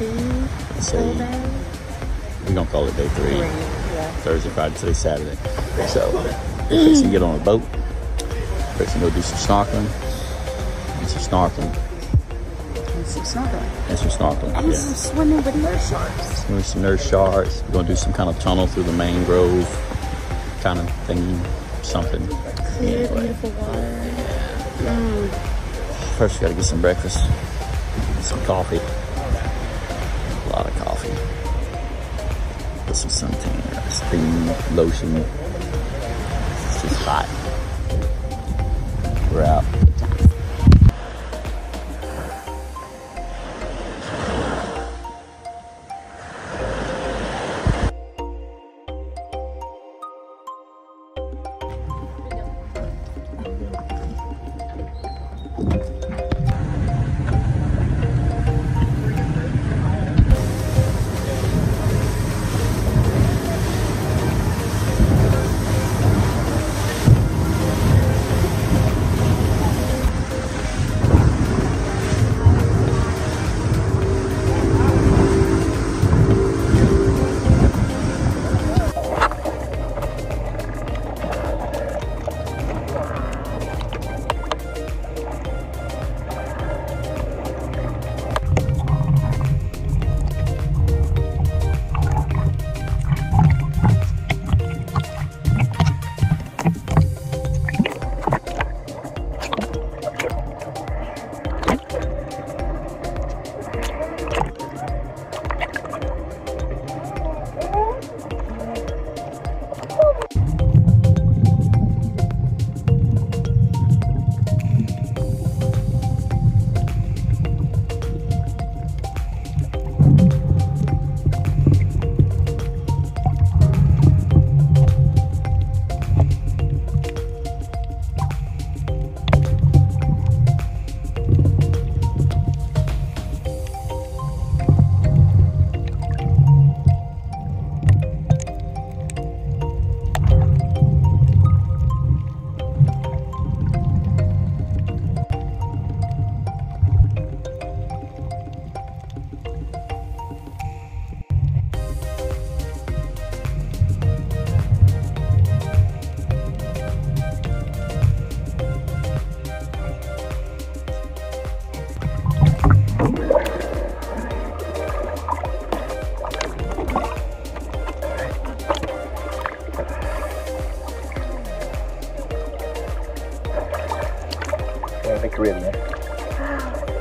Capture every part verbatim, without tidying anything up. two, three. We're going to call it day three. three yeah. Thursday, Friday, today, Saturday. So, we're fixing to get on a boat. We're fixing to go do some snorkeling. And some snorkeling. And some snorkeling. And some snorkeling. And yeah. some swimming with nurse sharks. Swimming with some nurse sharks. We're going to do some kind of tunnel through the mangrove kind of thing. Something. Clear, anyway. Beautiful water. Yeah. Mm. First, we got to get some breakfast. Get some coffee. A lot of coffee. Put some suntan, steam, lotion. It's just hot. We're out.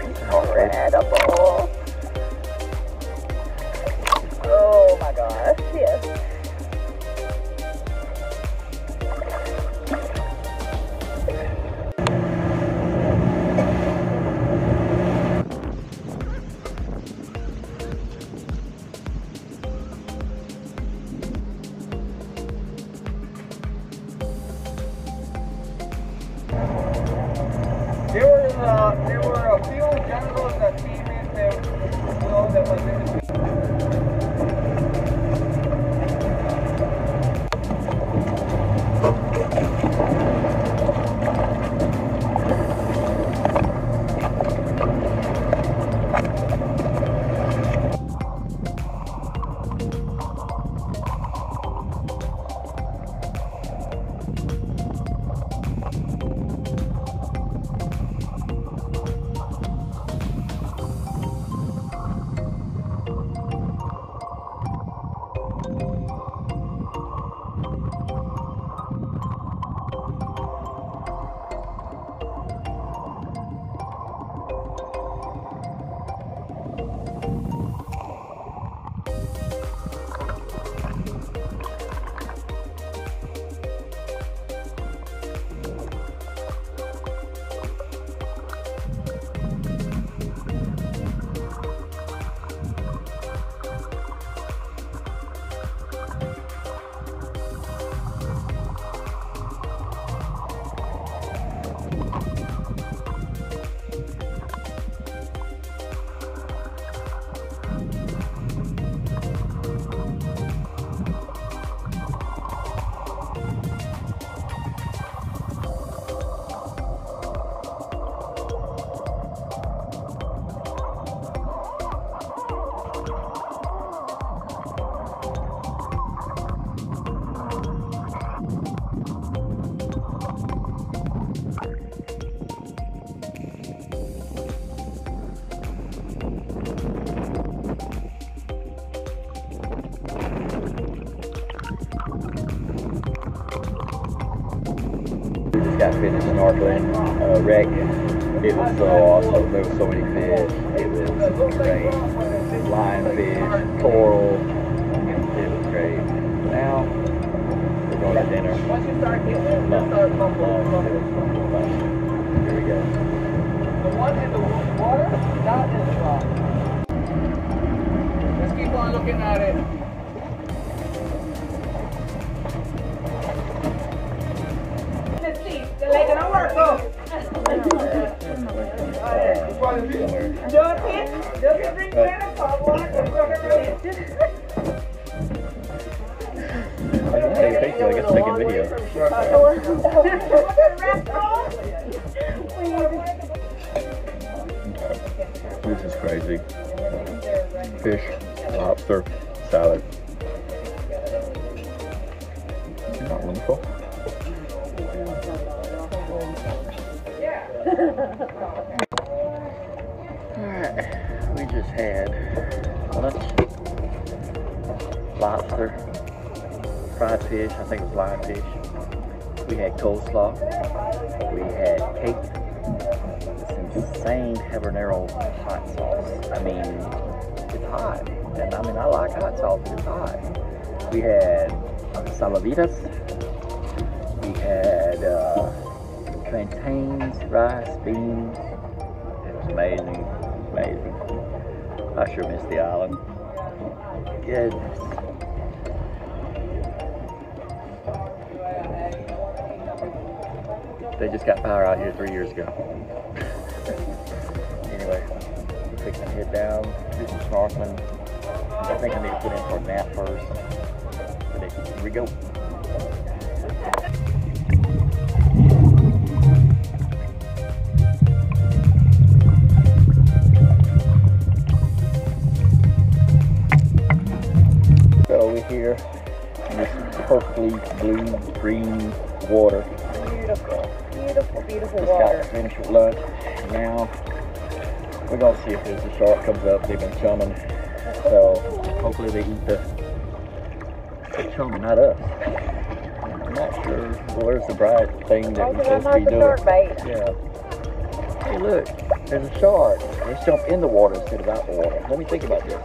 Incredible. Oh my gosh, yes. There were, uh, there were a few generals that came in there, you know, that was in the been in the Northland uh, wreck. It was so awesome. There were so many fish. It was great. Lionfish, coral. It was great. Now we're going to dinner. Once you start getting lunch, here we go. The one in the water, not in the rock. Let's keep on looking at it. Don't it? Don't you bring that up? Thank you. I guess I can video. This is crazy. Fish, lobster, salad. Not wonderful. Yeah. We just had lunch, lobster, fried fish, I think it was lionfish. We had coleslaw, we had cake, this insane habanero hot sauce. I mean, it's hot, and I mean, I like hot sauce, it's hot. We had salavitas, we had uh, plantains, rice, beans. It was amazing. Amazing. I sure miss the island. Goodness. They just got power out here three years ago. Anyway, we're fixing to head down, do some snorkeling. I think I need to put in for a nap first. But here we go. Here in this purpley blue green water. Beautiful, beautiful, beautiful just water. Just got finished with lunch. Now we're going to see if there's a shark comes up. They've been chumming. So hopefully they eat the, the chum, not us. I'm not sure where's the bright thing that we're supposed to be doing. Shark bait. Yeah. Hey, look, there's a shark. Let's jump in the water instead of out the water. Let me think about this.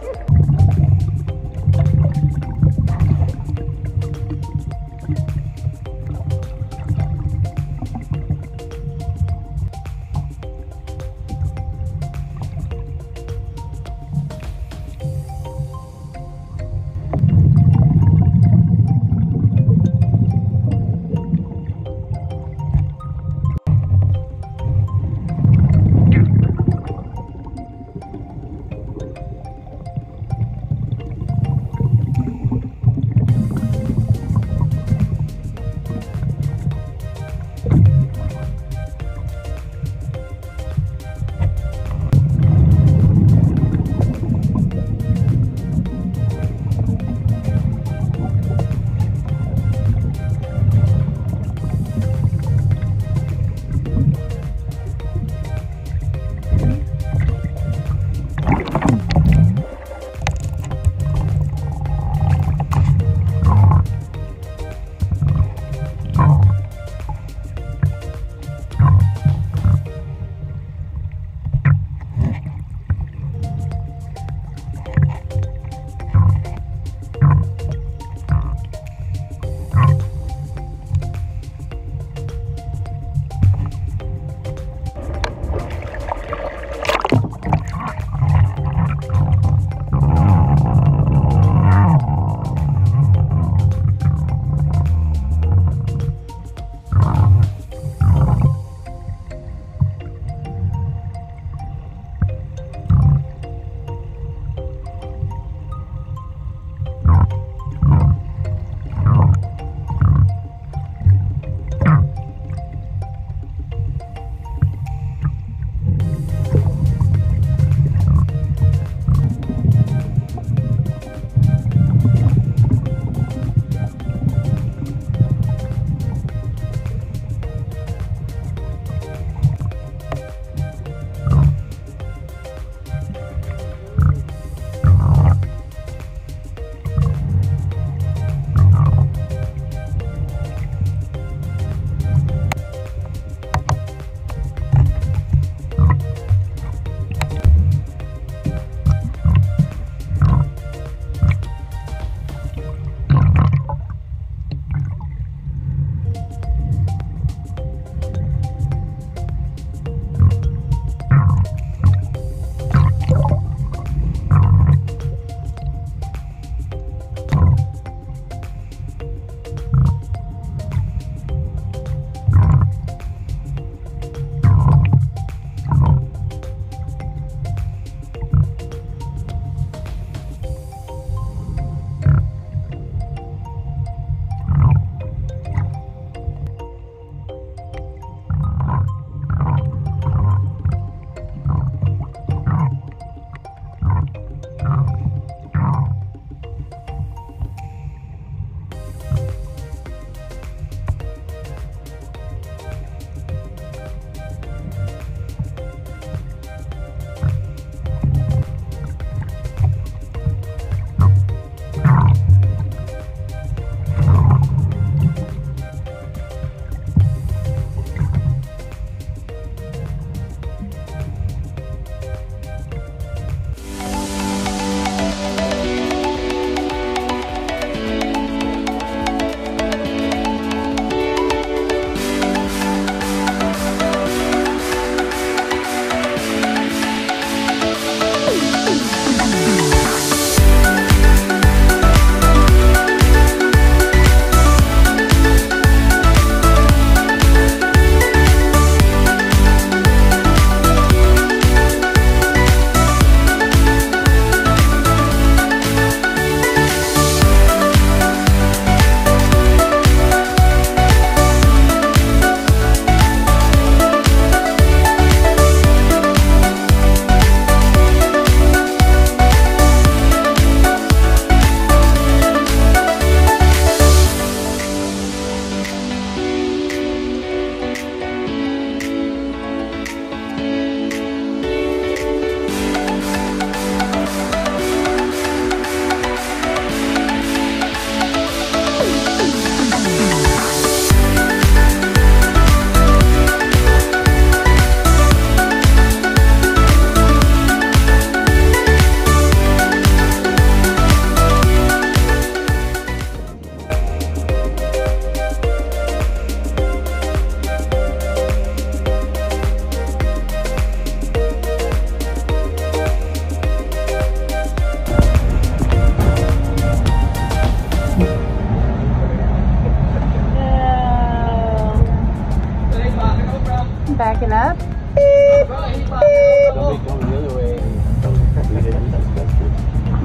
backing up.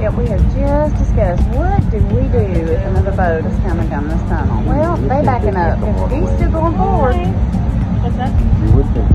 Yep, we have just discussed what do we do if another boat is coming down this tunnel. Well, they backing up. If he's still going forward. What's that?